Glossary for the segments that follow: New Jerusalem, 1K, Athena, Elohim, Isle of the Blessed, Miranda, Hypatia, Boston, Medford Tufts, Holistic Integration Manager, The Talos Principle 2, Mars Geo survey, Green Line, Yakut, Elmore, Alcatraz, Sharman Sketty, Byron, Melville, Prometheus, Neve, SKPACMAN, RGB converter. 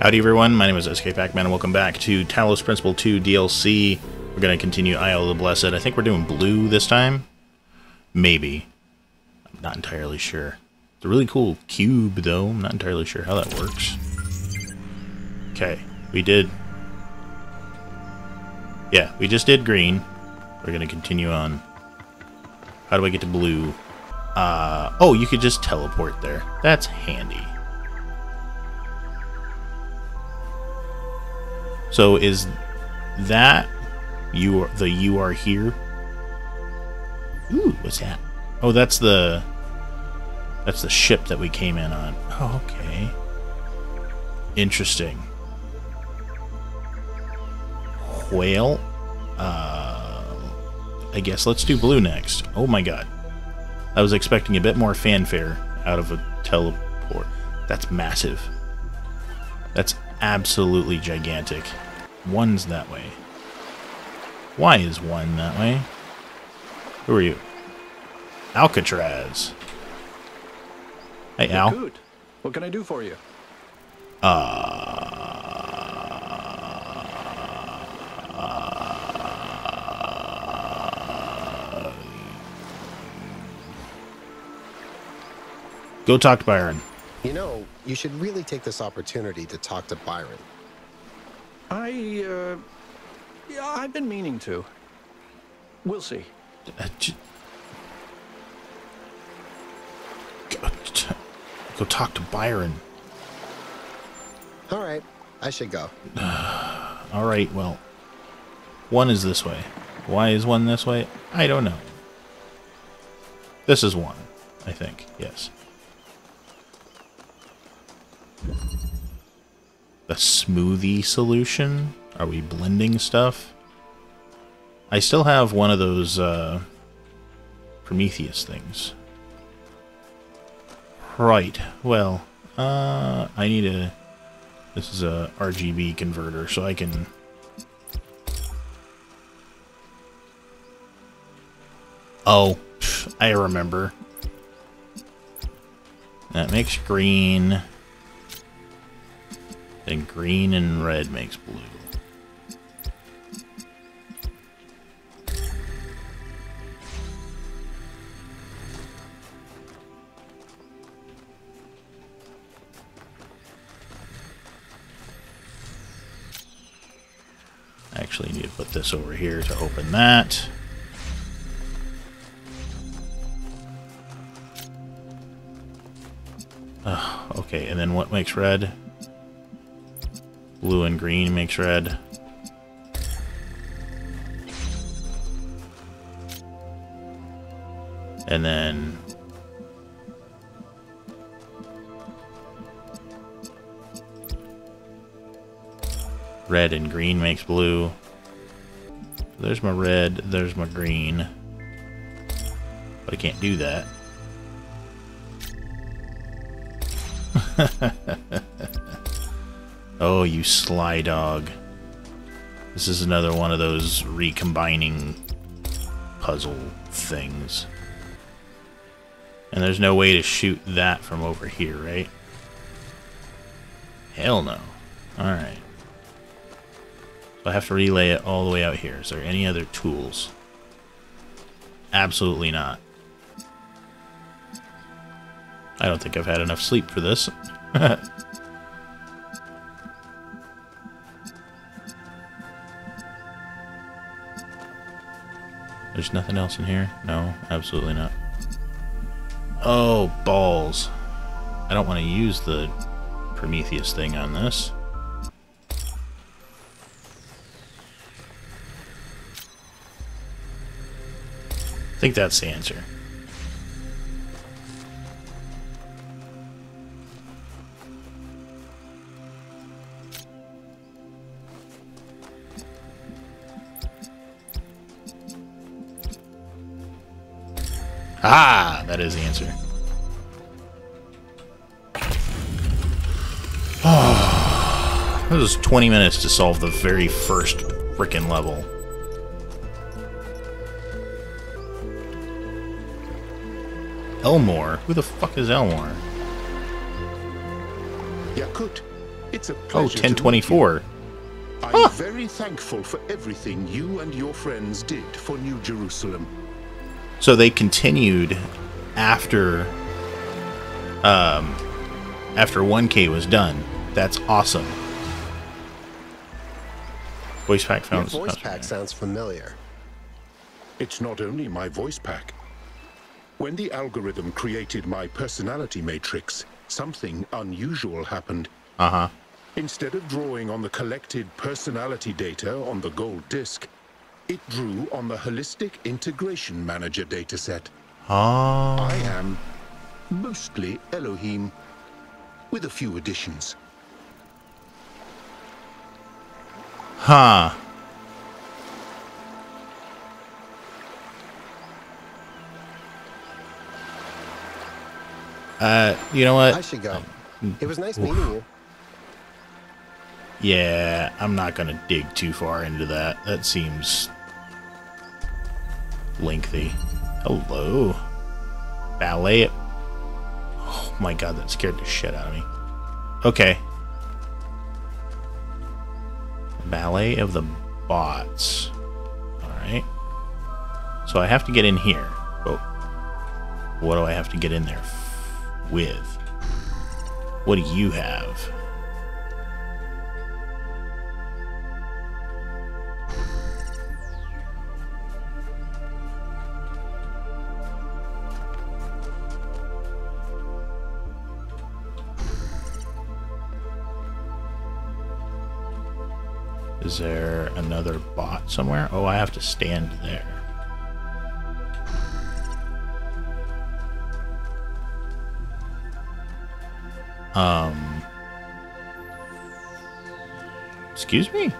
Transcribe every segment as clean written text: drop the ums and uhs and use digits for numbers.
Howdy everyone, my name is SKPACMAN and welcome back to Talos Principle 2 DLC. We're going to continue Isle of the Blessed. I think we're doing blue this time? Maybe. I'm not entirely sure. It's a really cool cube though, I'm not entirely sure how that works. Okay, we did... Yeah, we just did green. We're going to continue on. How do I get to blue? Oh, you could just teleport there. That's handy. So is that you are here? Ooh, what's that? Oh, that's the ship that we came in on. Oh, okay. Interesting. Whale. I guess let's do blue next. Oh my god. I was expecting a bit more fanfare out of a teleport. That's massive. That's absolutely gigantic. One's that way. Why is one that way? Who are you? Alcatraz. Hey, Al. Good. What can I do for you? Go talk to Byron. You know, you should really take this opportunity to talk to Byron. I've been meaning to. We'll see. Go talk to Byron. All right, I should go. All right, well, one is this way. Why is one this way? I don't know. This is one, I think, yes. The smoothie solution? Are we blending stuff? I still have one of those Prometheus things. Right, well, I need a... This is a RGB converter, so I can... Oh, I remember. That makes green... And green and red makes blue. I actually need to put this over here to open that. Okay, and then what makes red? Blue and green makes red. And then... Red and green makes blue. There's my red, there's my green. But I can't do that. Oh, you sly dog. This is another one of those recombining puzzle things. And there's no way to shoot that from over here, right? Hell no. Alright. So I have to relay it all the way out here. Is there any other tools? Absolutely not. I don't think I've had enough sleep for this. There's nothing else in here? No, absolutely not. Oh, balls. I don't want to use the Prometheus thing on this. I think that's the answer. Ah, that is the answer. Oh, this is 20 minutes to solve the very first frickin' level. Elmore? Who the fuck is Elmore? Yakut. It's a pleasure. Oh, 1024. I'm very thankful for everything you and your friends did for New Jerusalem. So they continued after 1K was done. That's awesome. Voice pack sounds. Your voice pack sounds familiar. It's not only my voice pack. When the algorithm created my personality matrix, something unusual happened. Uh-huh. Instead of drawing on the collected personality data on the gold disk, it drew on the Holistic Integration Manager dataset. Oh. I am mostly Elohim, with a few additions. Huh. You know what? I should go. It was nice meeting you. Yeah, I'm not going to dig too far into that. That seems lengthy. Hello. Ballet. Oh my god, that scared the shit out of me. Okay. Ballet of the bots. Alright. So I have to get in here. Oh. What do I have to get in there with? What do you have? Is there another bot somewhere? Oh, I have to stand there. Excuse me?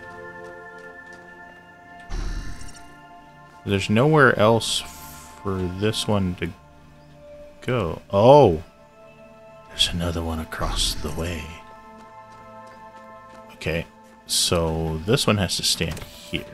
There's nowhere else for this one to go. Oh! There's another one across the way. Okay. So this one has to stand here.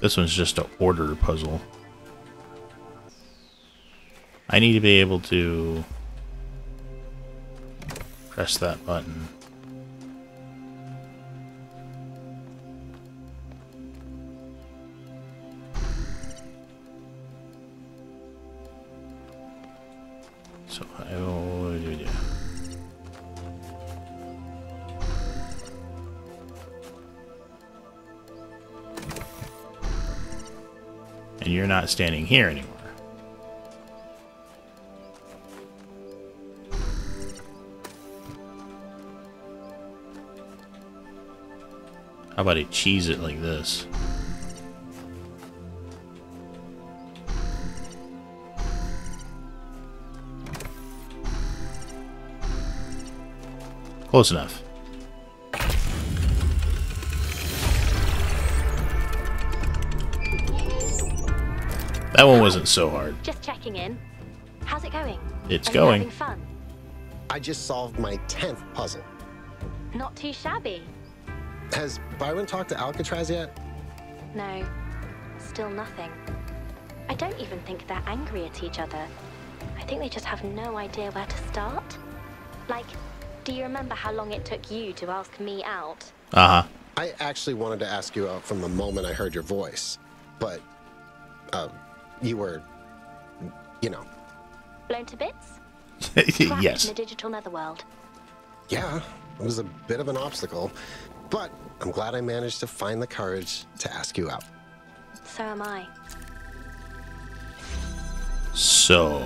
This one's just an order puzzle. I need to be able to press that button. And you're not standing here anymore. How about I cheese it like this? Close enough. That one wasn't so hard. Just checking in. How's it going? It's going. Are you having fun? I just solved my 10th puzzle. Not too shabby. Has Byron talked to Alcatraz yet? No. Still nothing. I don't even think they're angry at each other. I think they just have no idea where to start. Like, do you remember how long it took you to ask me out? Uh-huh. I actually wanted to ask you out from the moment I heard your voice, but you were, you know, blown to bits. Yes. In the digital netherworld. Yeah, it was a bit of an obstacle, but I'm glad I managed to find the courage to ask you out. So am I. So,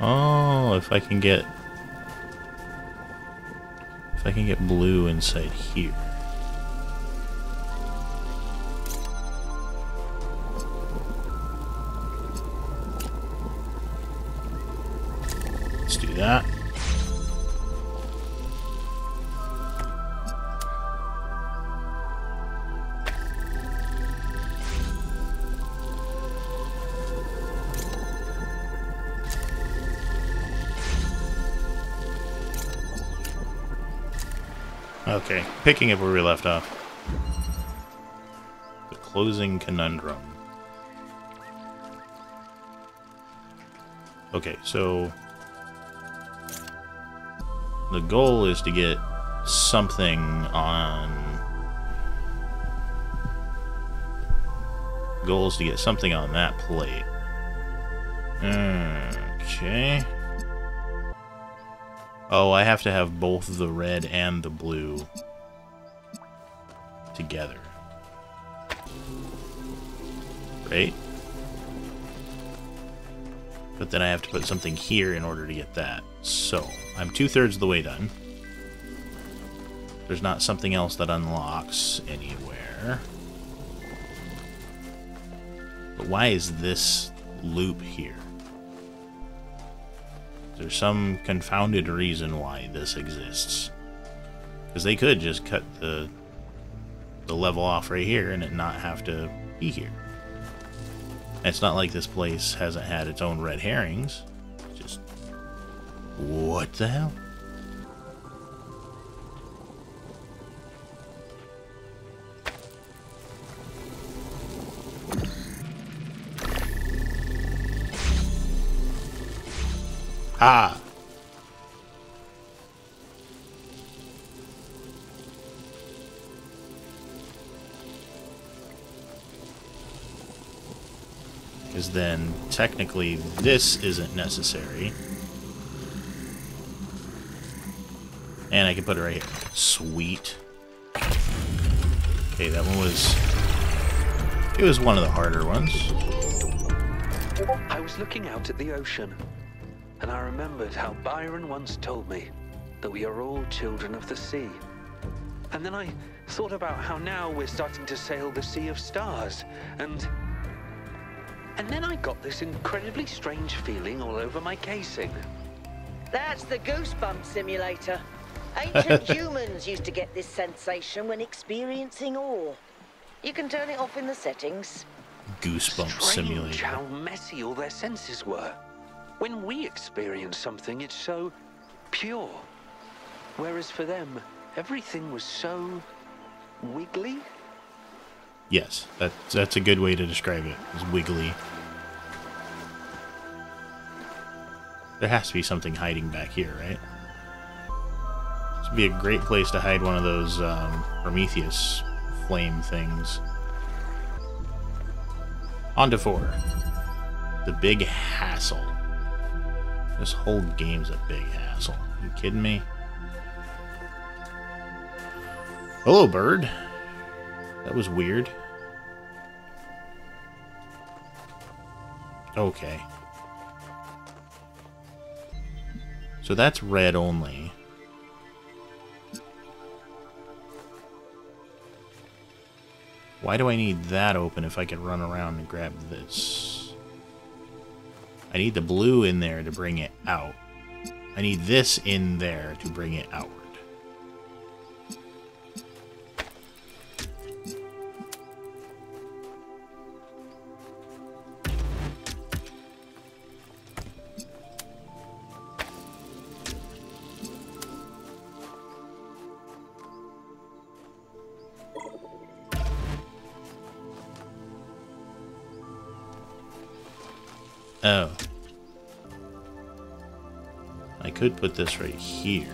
oh, if I can get blue inside here. Do that. Okay, picking up where we left off. The closing conundrum. Okay, so the goal is to get something on... Goal is to get something on that plate. Okay. Oh, I have to have both the red and the blue together. Right? But then I have to put something here in order to get that. So, I'm 2/3 of the way done. There's not something else that unlocks anywhere. But why is this loop here? There's some confounded reason why this exists. Because they could just cut the level off right here and it not have to be here. And it's not like this place hasn't had its own red herrings. It's just... What the hell? Ah! Because then, technically, this isn't necessary. And I can put it right here. Sweet. Okay, that one was... It was one of the harder ones. I was looking out at the ocean. And I remembered how Byron once told me that we are all children of the sea. And then I thought about how now we're starting to sail the sea of stars, and then I got this incredibly strange feeling all over my casing. That's the goosebump simulator. Ancient humans used to get this sensation when experiencing awe. You can turn it off in the settings. Goosebump simulator. Strange how messy all their senses were. When we experience something, it's so pure. Whereas for them, everything was so wiggly. Yes, that's a good way to describe it, is wiggly. There has to be something hiding back here, right? This would be a great place to hide one of those Prometheus flame things. On to 4. The big hassle. This whole game's a big hassle. Are you kidding me? Hello, bird. That was weird. Okay. So that's red only. Why do I need that open if I can run around and grab this? I need the blue in there to bring it out. I need this in there to bring it outward. Oh. I could put this right here.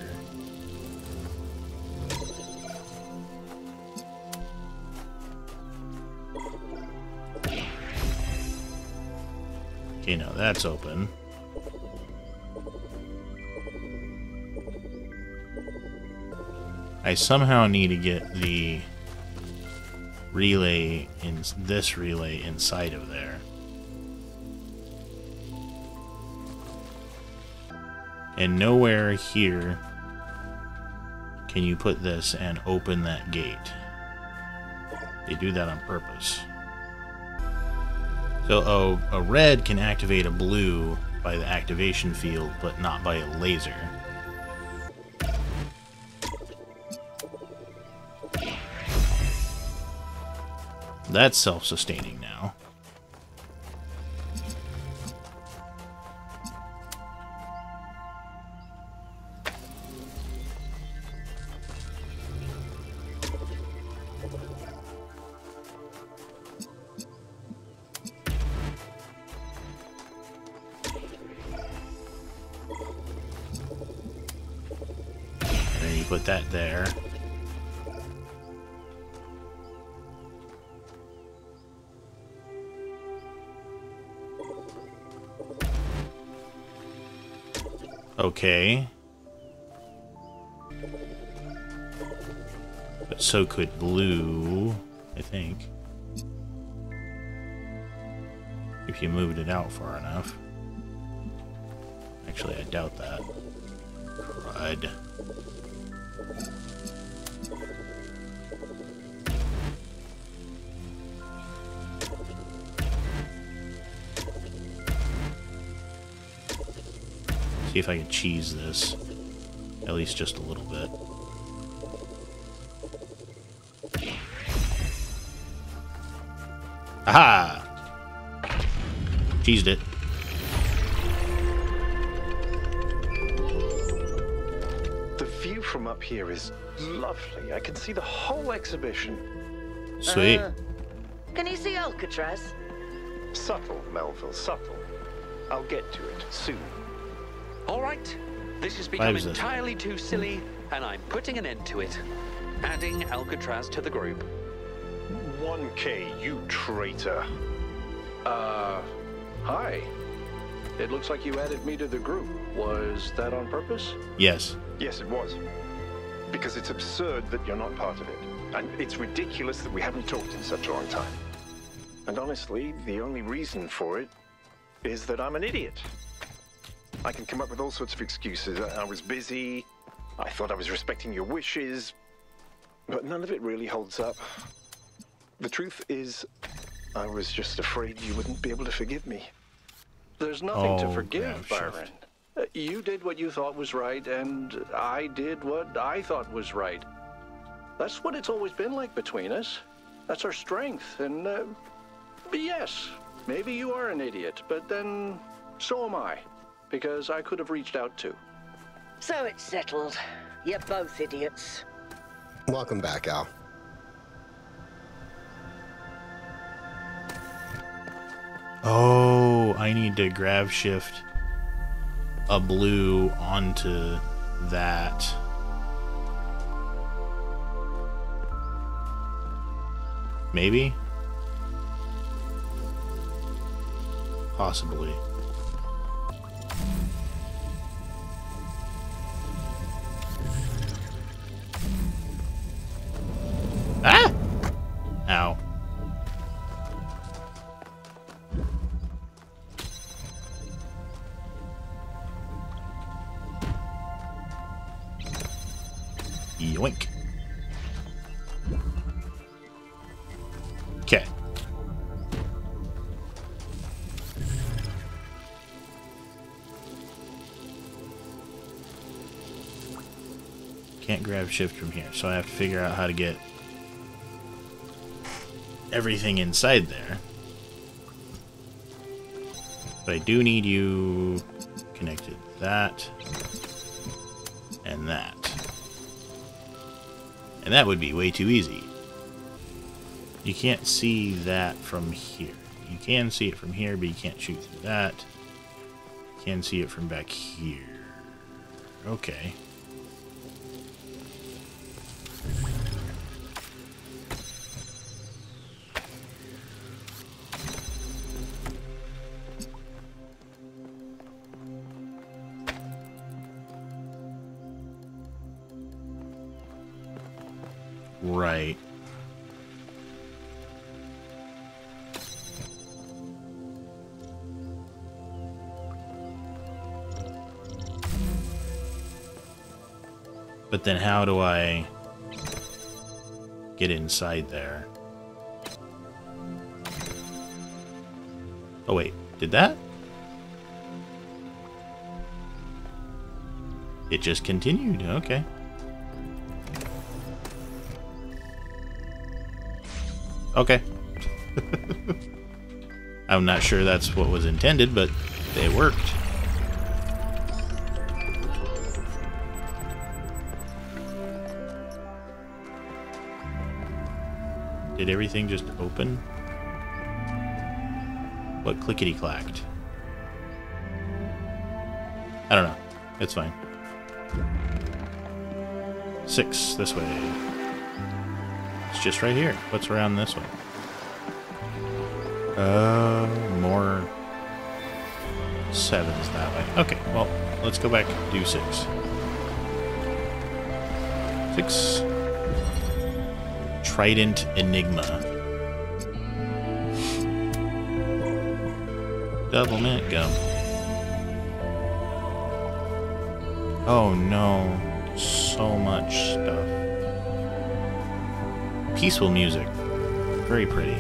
Okay, now that's open. I somehow need to get the relay in this relay inside of there. And nowhere here can you put this and open that gate. They do that on purpose. So a red can activate a blue by the activation field, but not by a laser. That's self-sustaining now. put that there. Okay. But so could blue, I think. If you moved it out far enough. Actually, I doubt that. Crud. See if I can cheese this, at least just a little bit. Aha! Cheesed it. The view from up here is lovely. I can see the whole exhibition. Sweet. Can you see Alcatraz? Subtle, Melville, subtle. I'll get to it soon. All right. This has become entirely too silly, and I'm putting an end to it. Adding Alcatraz to the group. 1K, you traitor. Hi. It looks like you added me to the group. Was that on purpose? Yes. Yes, it was. Because it's absurd that you're not part of it. And it's ridiculous that we haven't talked in such a long time. And honestly, the only reason for it is that I'm an idiot. I can come up with all sorts of excuses. I was busy. I thought I was respecting your wishes. But none of it really holds up. The truth is, I was just afraid you wouldn't be able to forgive me. There's nothing to forgive, Byron. You did what you thought was right, and I did what I thought was right. That's what it's always been like between us. That's our strength, and yes, maybe you are an idiot, but then so am I, because I could have reached out too. So it's settled. You're both idiots. Welcome back, Al. Oh, I need to grav shift a blue onto that. Maybe? Possibly. Ah! Ow. Yoink. Okay. Can't grab shift from here, so I have to figure out how to get everything inside there. But I do need you connected that and that. And that would be way too easy. You can't see that from here. You can see it from here, but you can't shoot through that. You can see it from back here. Okay. Right. But then how do I get inside there? Oh wait, did that? It just continued, okay. Okay. I'm not sure that's what was intended, but it worked. Did everything just open? What clickety-clacked? I don't know. It's fine. 6 this way. It's just right here. What's around this way? More 7s that way. Okay, well, let's go back and do 6. 6. Trident Enigma. Double mint gum. Oh no, so much stuff. Peaceful music. Very pretty.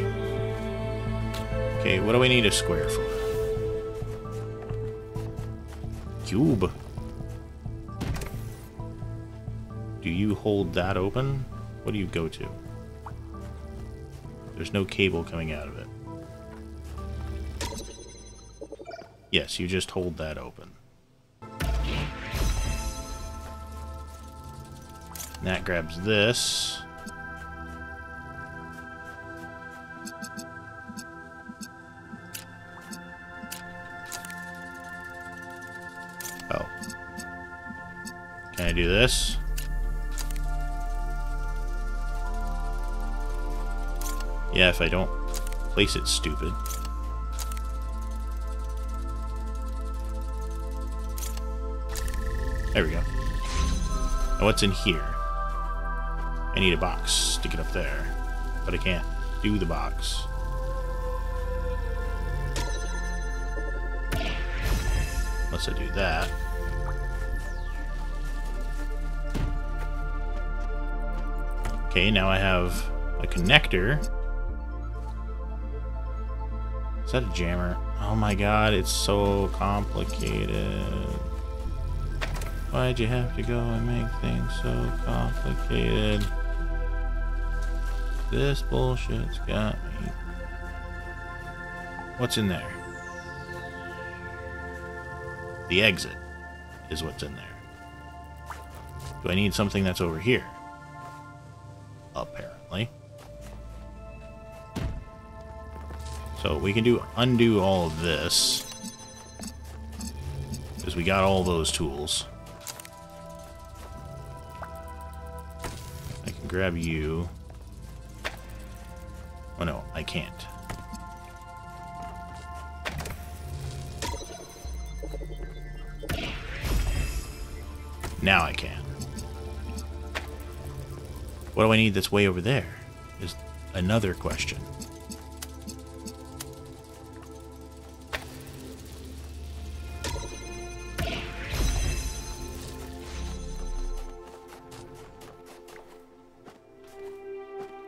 Okay, what do we need a square for? Cube. Do you hold that open? What do you go to? There's no cable coming out of it. Yes, you just hold that open. And that grabs this. Oh. Can I do this? Yeah, if I don't place it, stupid. There we go. Now what's in here? I need a box. Stick it up there. But I can't do the box. Unless I do that. Okay, now I have a connector. Is that a jammer? Oh my god, it's so complicated. Why'd you have to go and make things so complicated? This bullshit's got me. What's in there? The exit is what's in there. Do I need something that's over here? Apparently. So we can undo all of this, because we got all those tools. I can grab you. Oh no, I can't. Now I can. What do I need that's way over there? Is another question.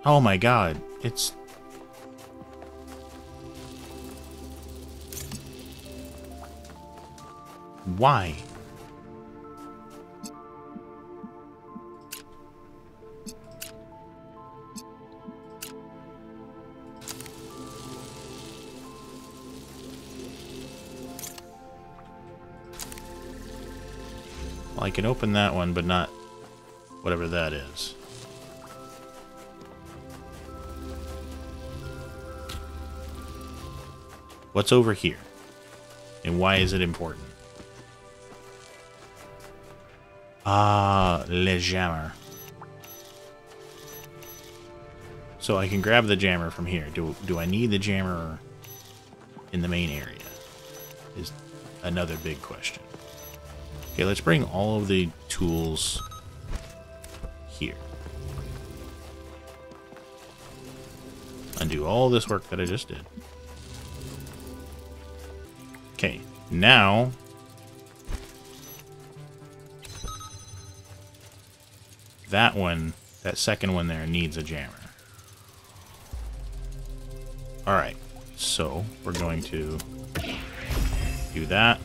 Oh my god, it's... Why? Well, I can open that one, but not whatever that is. What's over here? And why is it important? Ah, le jammer. So I can grab the jammer from here. Do I need the jammer in the main area? Is another big question. Okay, let's bring all of the tools here. Undo all this work that I just did. Okay, now that one, that second one there, needs a jammer. Alright, so we're going to do that.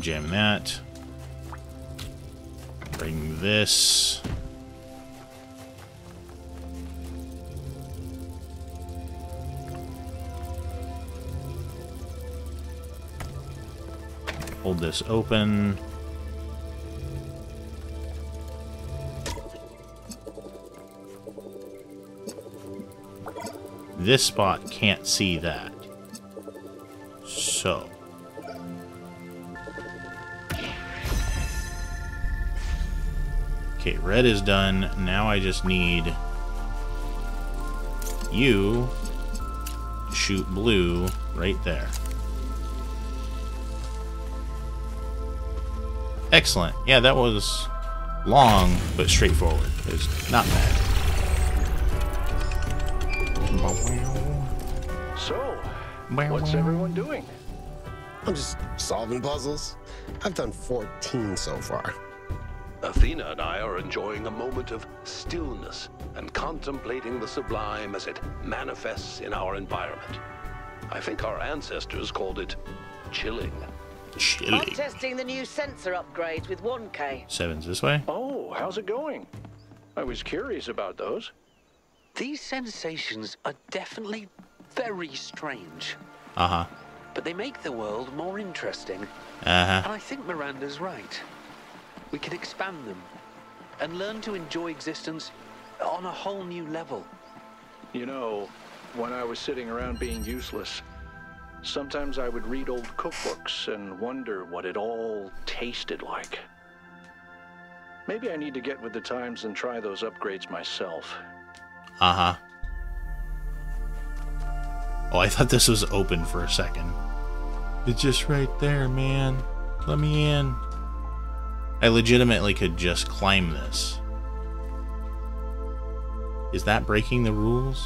Jam that. Bring this. Hold this open. This spot can't see that. So. Okay, red is done. Now I just need you to shoot blue right there. Excellent. Yeah, that was long, but straightforward. It's not bad. So, what's everyone doing? I'm just solving puzzles. I've done 14 so far. Athena and I are enjoying a moment of stillness and contemplating the sublime as it manifests in our environment. I think our ancestors called it chilling. Chilling. I'm testing the new sensor upgrades with 1K. Seven's this way. Oh, how's it going? I was curious about those. These sensations are definitely very strange. Uh-huh. But they make the world more interesting. Uh-huh. And I think Miranda's right. We can expand them and learn to enjoy existence on a whole new level. You know, when I was sitting around being useless, sometimes I would read old cookbooks and wonder what it all tasted like. Maybe I need to get with the times and try those upgrades myself. Uh-huh. Oh, I thought this was open for a second. It's just right there, man. Let me in. I legitimately could just climb this. Is that breaking the rules?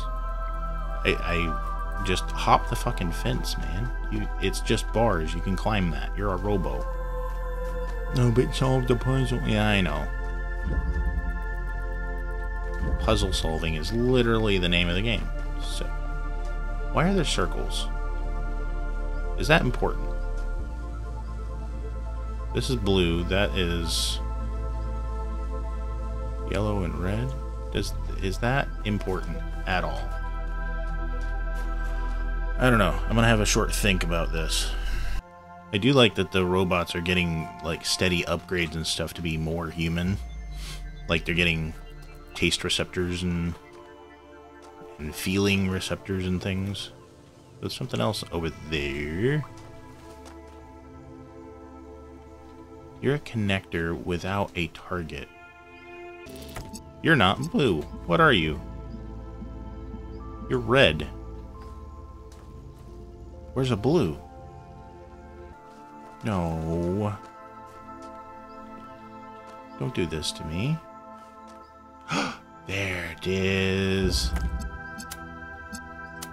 I just hop the fucking fence, man. It's just bars. You can climb that. You're a robo. No, but solve the puzzle. Yeah, I know. Puzzle solving is literally the name of the game. So, why are there circles? Is that important? This is blue. That is yellow and red. Is that important at all? I don't know. I'm gonna have a short think about this. I do like that the robots are getting like steady upgrades and stuff to be more human. Like they're getting taste receptors and feeling receptors and things. There's something else over there. You're a connector without a target. You're not blue. What are you? You're red. Where's a blue? No. Don't do this to me. There it is.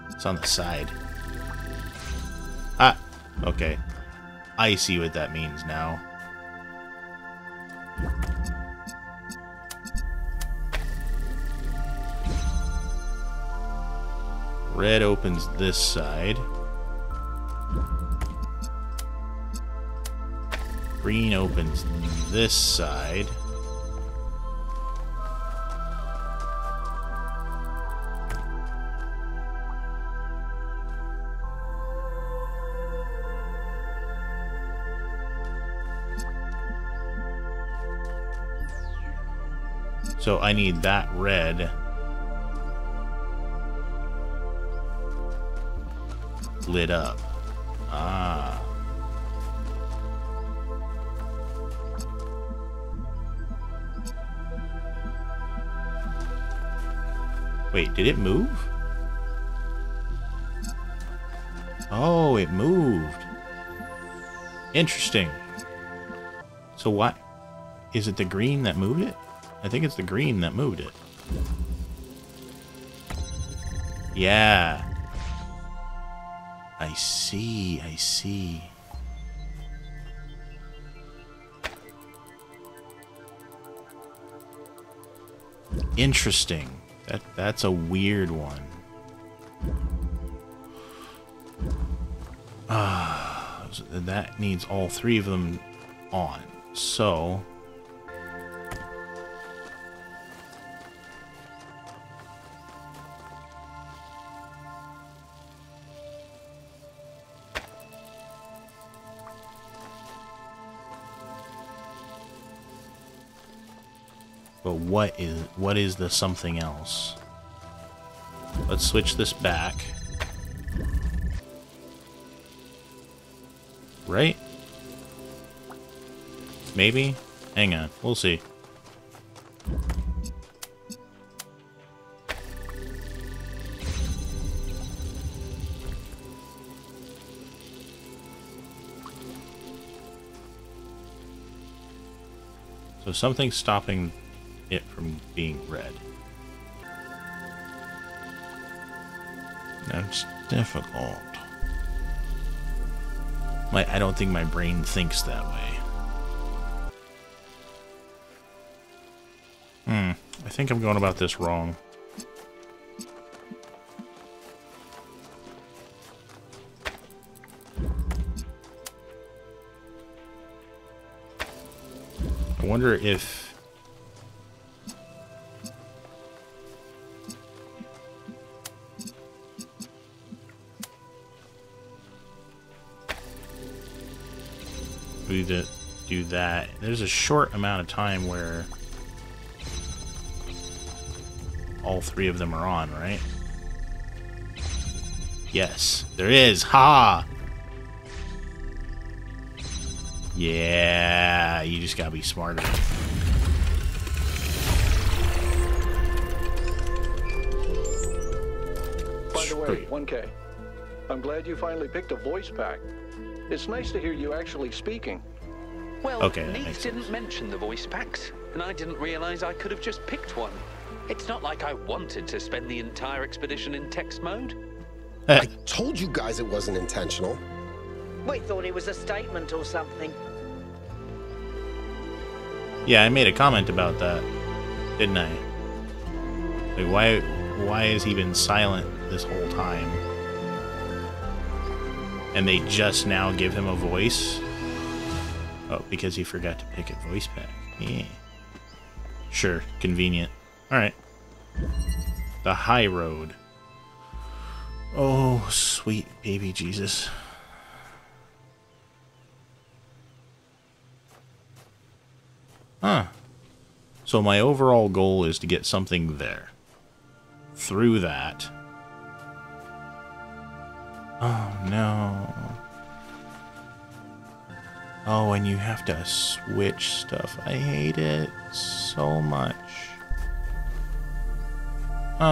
It's on the side. Ah, okay. I see what that means now. Red opens this side. Green opens this side. So I need that red. Lit up. Ah. Wait, did it move? Oh, it moved. Interesting. So what? Is it the green that moved it? I think it's the green that moved it. Yeah. I see, I see. Interesting. That's a weird one. So that needs all three of them on. So but what is the something else? Let's switch this back. Right? Maybe? Hang on, we'll see. So something's stopping it from being red. That's difficult. I don't think my brain thinks that way. I think I'm going about this wrong. I wonder if... we do that. There's a short amount of time where all three of them are on, right? Yes, there is. Ha! Yeah, you just gotta be smarter. By the way, 1K, I'm glad you finally picked a voice pack. It's nice to hear you actually speaking. Well, okay, Neve didn't mention the voice packs, and I didn't realize I could have just picked one. It's not like I wanted to spend the entire expedition in text mode. I told you guys it wasn't intentional. We thought it was a statement or something. Yeah, I made a comment about that, didn't I? Like, why has he been silent this whole time? And they just now give him a voice? Oh, because he forgot to pick a voice pack. Yeah. Sure, convenient. Alright. The high road. Oh, sweet baby Jesus. Huh. So my overall goal is to get something there. Through that. Oh, no. Oh, and you have to switch stuff. I hate it so much. You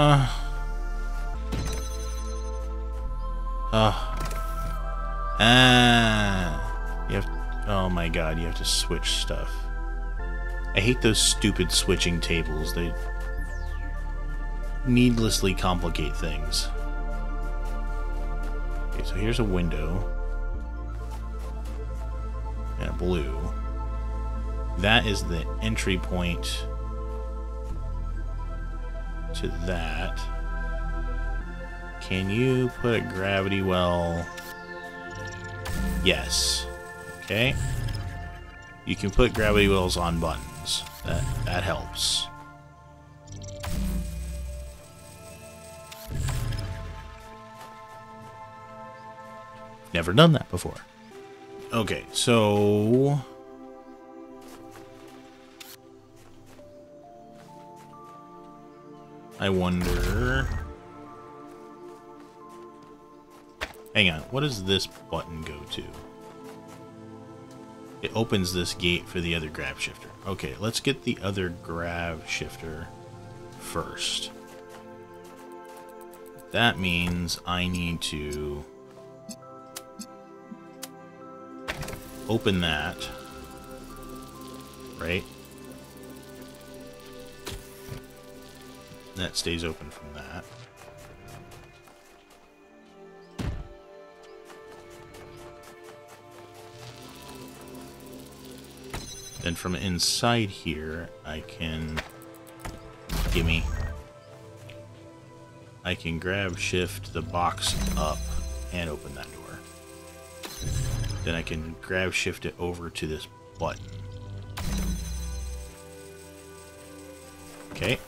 have... oh my god, you have to switch stuff. I hate those stupid switching tables. They needlessly complicate things. Okay, so here's a window. And a blue. That is the entry point to that. Can you put a gravity well? Yes. Okay. You can put gravity wells on buttons. That helps. Never done that before. Okay, so... I wonder... hang on, what does this button go to? It opens this gate for the other grav shifter. Okay, let's get the other grav shifter first. That means I need to open that, right? That stays open from that. Then from inside here, I can... gimme. I can grab shift the box up and open that door. Then I can grab shift it over to this button. Okay.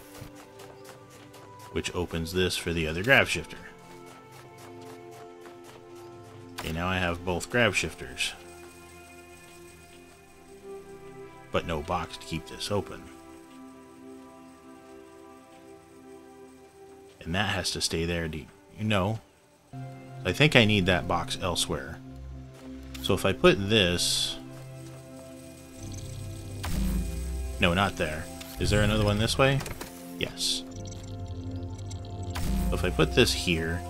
Which opens this for the other grav shifter. Okay, now I have both grav shifters. But no box to keep this open. And that has to stay there, you know. I think I need that box elsewhere. So if I put this... no, not there. Is there another one this way? Yes. If I put this here,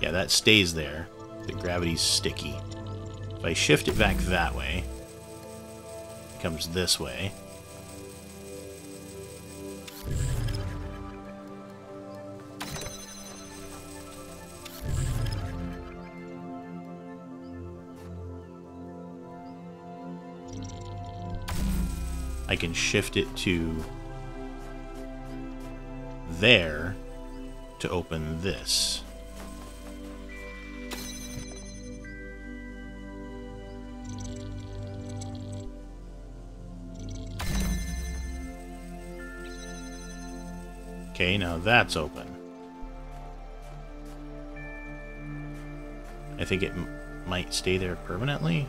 yeah, that stays there. The gravity's sticky. If I shift it back that way, comes this way. I can shift it to there to open this. Okay, now that's open. I think it might stay there permanently.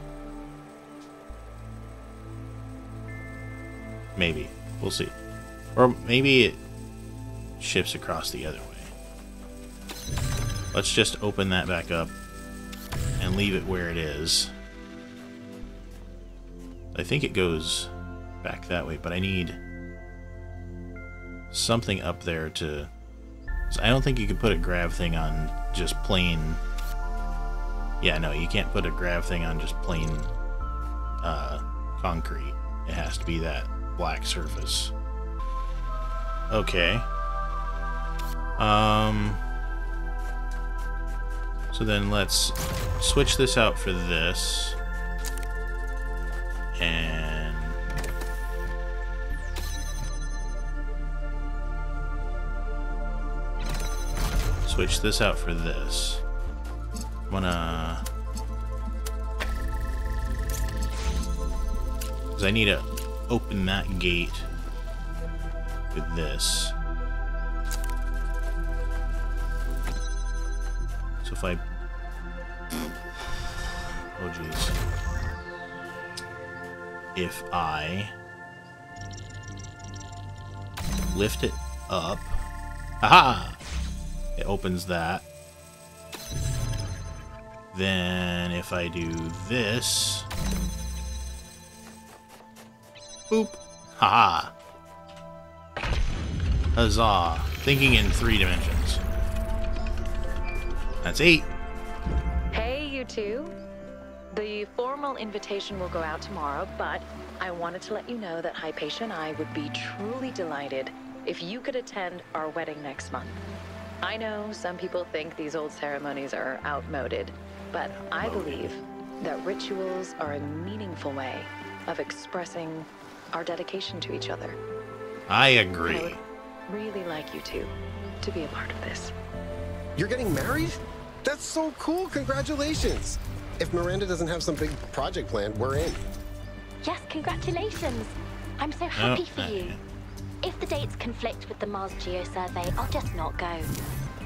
Maybe. We'll see. Or maybe it shifts across the other way. Let's just open that back up and leave it where it is. I think it goes back that way, but I need something up there to... So I don't think you can put a grav thing on just plain... Yeah, no, you can't put a grav thing on just plain concrete. It has to be that black surface. Okay. So then let's switch this out for this. And... switch this out for this. Wanna... Because I need to open that gate with this. So if I... Oh, jeez. If I... lift it up... Aha! It opens that. Then if I do this... Boop! Haha! Huzzah! Thinking in 3 dimensions. That's 8! Hey, you two. The formal invitation will go out tomorrow, but I wanted to let you know that Hypatia and I would be truly delighted if you could attend our wedding next month. I know some people think these old ceremonies are outmoded, but I believe that rituals are a meaningful way of expressing our dedication to each other. I agree. I would really like you two to be a part of this. You're getting married? That's so cool. Congratulations. If Miranda doesn't have some big project planned, we're in. Yes, congratulations. I'm so happy for you. If the dates conflict with the Mars Geo survey, I'll just not go.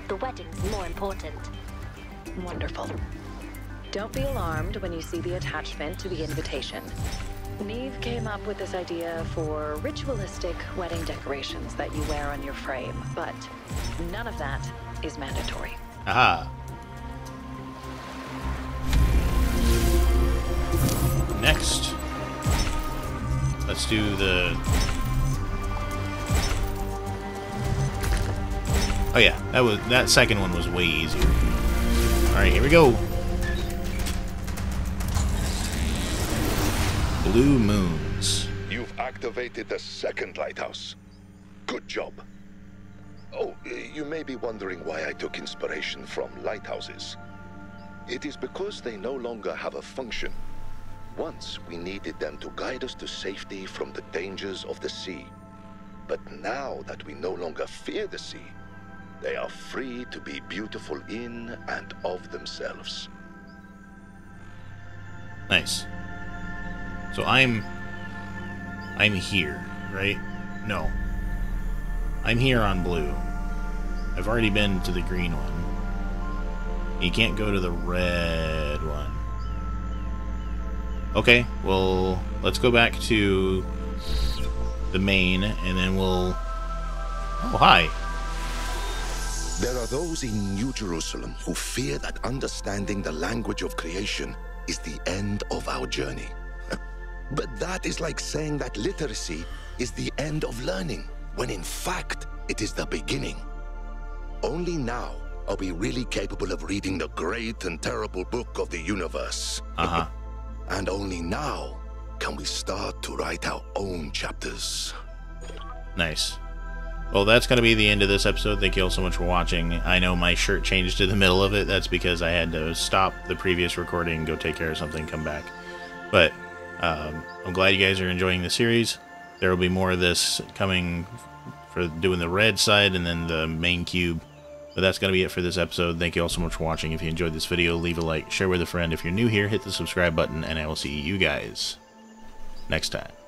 The wedding's more important. Wonderful. Don't be alarmed when you see the attachment to the invitation. Neve came up with this idea for ritualistic wedding decorations that you wear on your frame, but none of that is mandatory. Aha. Next. Let's do the... Oh yeah, that second one was way easier. Alright, here we go. Blue moons. You've activated the second lighthouse. Good job. Oh, you may be wondering why I took inspiration from lighthouses. It is because they no longer have a function. Once we needed them to guide us to safety from the dangers of the sea. But now that we no longer fear the sea, they are free to be beautiful in and of themselves. Nice. So I'm here, right? No. I'm here on blue. I've already been to the green one. You can't go to the red one. Okay, well, let's go back to the main, and then we'll... Oh, hi! There are those in New Jerusalem who fear that understanding the language of creation is the end of our journey. But that is like saying that literacy is the end of learning, when in fact it is the beginning. Only now are we really capable of reading the great and terrible book of the universe. And only now can we start to write our own chapters. Nice. Well, that's going to be the end of this episode. Thank you all so much for watching. I know my shirt changed to the middle of it. That's because I had to stop the previous recording, go take care of something, come back. But I'm glad you guys are enjoying the series. There will be more of this coming for doing the red side and then the main cube. But that's going to be it for this episode. Thank you all so much for watching. If you enjoyed this video, leave a like, share with a friend. If you're new here, hit the subscribe button, and I will see you guys next time.